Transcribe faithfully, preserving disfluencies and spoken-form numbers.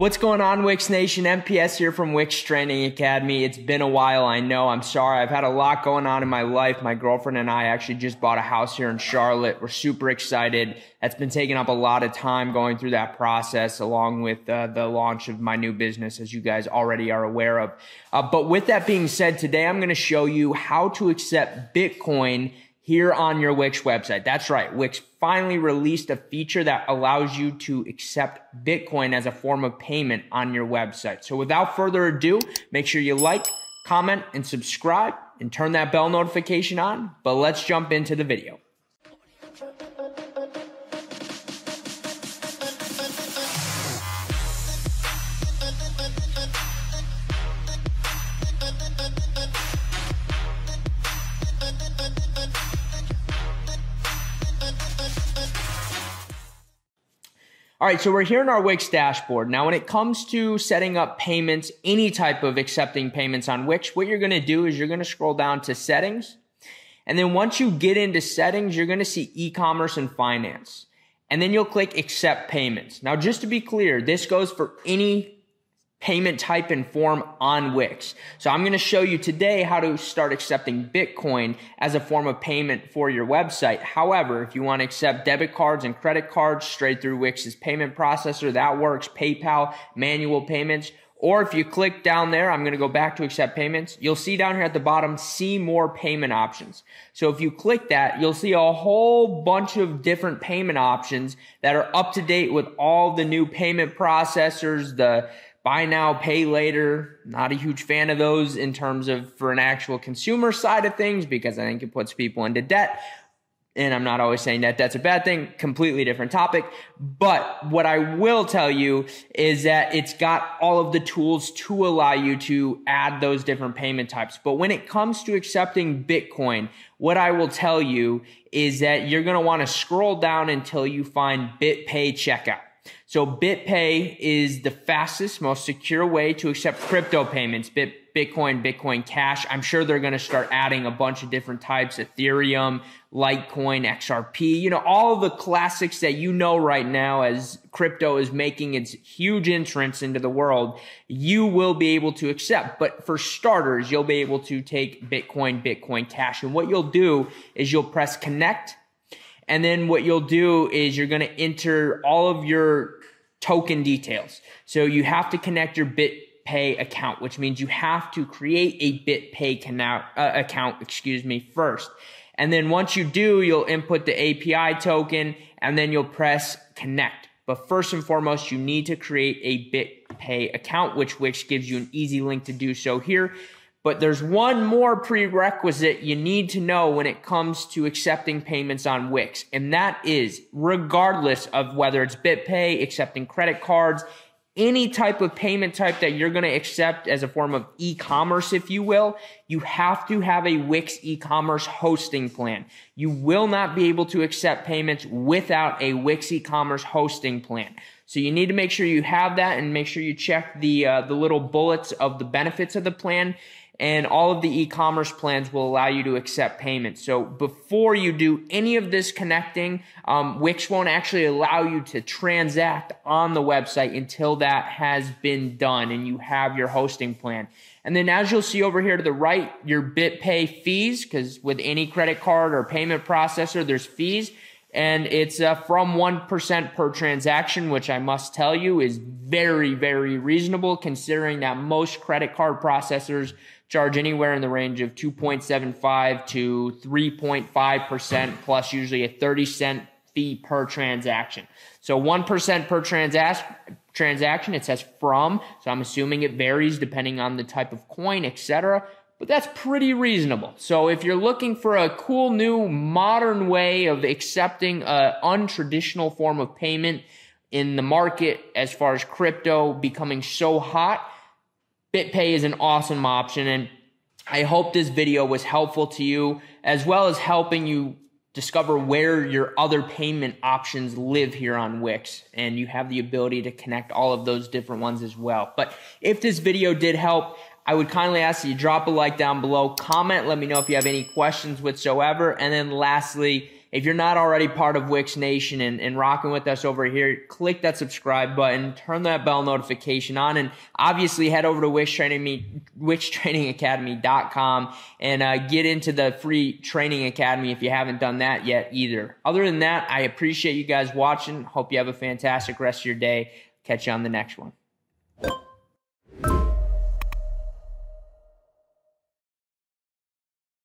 What's going on, Wix Nation? M P S here from Wix Training Academy. It's been a while, I know. I'm sorry. I've had a lot going on in my life. My girlfriend and I actually just bought a house here in Charlotte. We're super excited. That's been taking up a lot of time going through that process, along with uh, the launch of my new business, as you guys already are aware of. Uh, but with that being said, today I'm going to show you how to accept Bitcoin here on your Wix website. That's right. Wix finally released a feature that allows you to accept Bitcoin as a form of payment on your website. So without further ado, make sure you like, comment, and subscribe, and turn that bell notification on. But let's jump into the video. All right, so we're here in our Wix dashboard. Now, when it comes to setting up payments, any type of accepting payments on Wix, what you're gonna do is you're gonna scroll down to settings. And then once you get into settings, you're gonna see e-commerce and finance. And then you'll click accept payments. Now, just to be clear, this goes for any payment type and form on Wix. So I'm gonna show you today how to start accepting Bitcoin as a form of payment for your website. However, if you wanna accept debit cards and credit cards straight through Wix's payment processor, that works. PayPal, manual payments, or if you click down there, I'm gonna go back to accept payments, you'll see down here at the bottom, see more payment options. So if you click that, you'll see a whole bunch of different payment options that are up to date with all the new payment processors, the buy now, pay later. Not a huge fan of those in terms of for an actual consumer side of things, because I think it puts people into debt. And I'm not always saying that that's a bad thing, completely different topic. But what I will tell you is that it's got all of the tools to allow you to add those different payment types. But when it comes to accepting Bitcoin, what I will tell you is that you're going to want to scroll down until you find BitPay checkout. So BitPay is the fastest, most secure way to accept crypto payments, Bit, Bitcoin, Bitcoin Cash. I'm sure they're going to start adding a bunch of different types, Ethereum, Litecoin, X R P, you know, all the classics that you know right now as crypto is making its huge entrance into the world, you will be able to accept. But for starters, you'll be able to take Bitcoin, Bitcoin Cash. And what you'll do is you'll press connect. And then what you'll do is you're going to enter all of your token details. So you have to connect your BitPay account, which means you have to create a BitPay connect, uh, account, excuse me, first. And then once you do, you'll input the A P I token and then you'll press connect. But first and foremost, you need to create a BitPay account, which Wix gives you an easy link to do so here. But there's one more prerequisite you need to know when it comes to accepting payments on Wix. And that is, regardless of whether it's BitPay, accepting credit cards, any type of payment type that you're going to accept as a form of e-commerce, if you will, you have to have a Wix e-commerce hosting plan. You will not be able to accept payments without a Wix e-commerce hosting plan. So you need to make sure you have that and make sure you check the, uh, the little bullets of the benefits of the plan. And all of the e-commerce plans will allow you to accept payments. So before you do any of this connecting, um, Wix won't actually allow you to transact on the website until that has been done and you have your hosting plan. And then as you'll see over here to the right, your BitPay fees, because with any credit card or payment processor, there's fees. And it's uh, from one percent per transaction, which I must tell you is very, very reasonable, considering that most credit card processors charge anywhere in the range of two point seven five to three point five percent, plus usually a thirty cent fee per transaction. So one percent per transaction. Transaction, it says from, so I'm assuming it varies depending on the type of coin, et cetera. But that's pretty reasonable. So if you're looking for a cool new modern way of accepting an untraditional form of payment in the market as far as crypto becoming so hot, BitPay is an awesome option. And I hope this video was helpful to you, as well as helping you discover where your other payment options live here on Wix, and you have the ability to connect all of those different ones as well. But if this video did help, I would kindly ask that you drop a like down below, comment, let me know if you have any questions whatsoever, and then lastly, If you're not already part of Wix Nation and, and rocking with us over here, click that subscribe button, turn that bell notification on, and obviously head over to Wix Training Me, Wix Training Academy dot com and uh, get into the free training academy if you haven't done that yet either. Other than that, I appreciate you guys watching. Hope you have a fantastic rest of your day. Catch you on the next one.